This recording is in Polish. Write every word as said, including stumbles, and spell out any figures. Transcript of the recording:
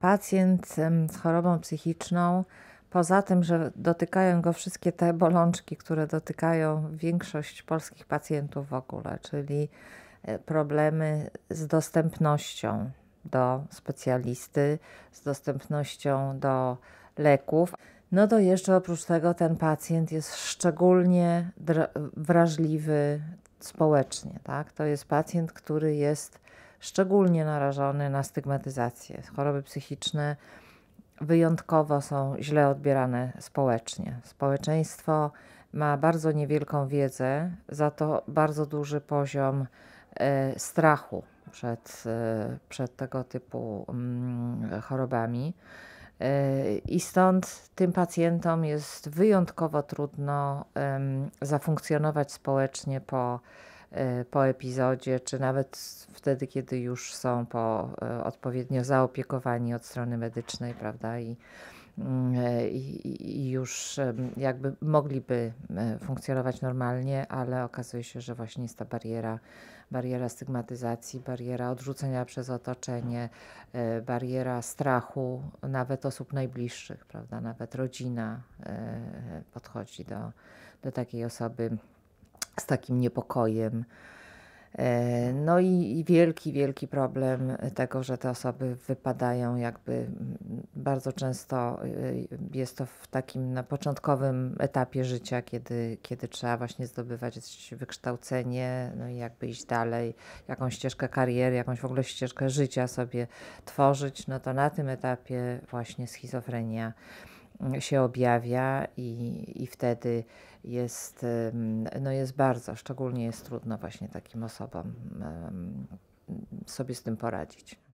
Pacjent z chorobą psychiczną, poza tym, że dotykają go wszystkie te bolączki, które dotykają większość polskich pacjentów w ogóle, czyli problemy z dostępnością do specjalisty, z dostępnością do leków. No to jeszcze oprócz tego ten pacjent jest szczególnie wrażliwy społecznie, tak? To jest pacjent, który jest szczególnie narażony na stygmatyzację. Choroby psychiczne wyjątkowo są źle odbierane społecznie. Społeczeństwo ma bardzo niewielką wiedzę, za to bardzo duży poziom e, strachu przed, e, przed tego typu mm, chorobami. E, I stąd tym pacjentom jest wyjątkowo trudno e, zafunkcjonować społecznie po po epizodzie, czy nawet wtedy, kiedy już są po, odpowiednio zaopiekowani od strony medycznej, prawda, i, i, i już jakby mogliby funkcjonować normalnie, ale okazuje się, że właśnie jest ta bariera, bariera stygmatyzacji, bariera odrzucenia przez otoczenie, bariera strachu nawet osób najbliższych, prawda, nawet rodzina podchodzi do, do takiej osoby z takim niepokojem. No i wielki, wielki problem tego, że te osoby wypadają jakby bardzo często jest to w takim na początkowym etapie życia, kiedy, kiedy trzeba właśnie zdobywać wykształcenie, no i jakby iść dalej, jakąś ścieżkę kariery, jakąś w ogóle ścieżkę życia sobie tworzyć, no to na tym etapie właśnie schizofrenia się objawia i, i wtedy jest, no jest bardzo, szczególnie jest trudno właśnie takim osobom sobie z tym poradzić.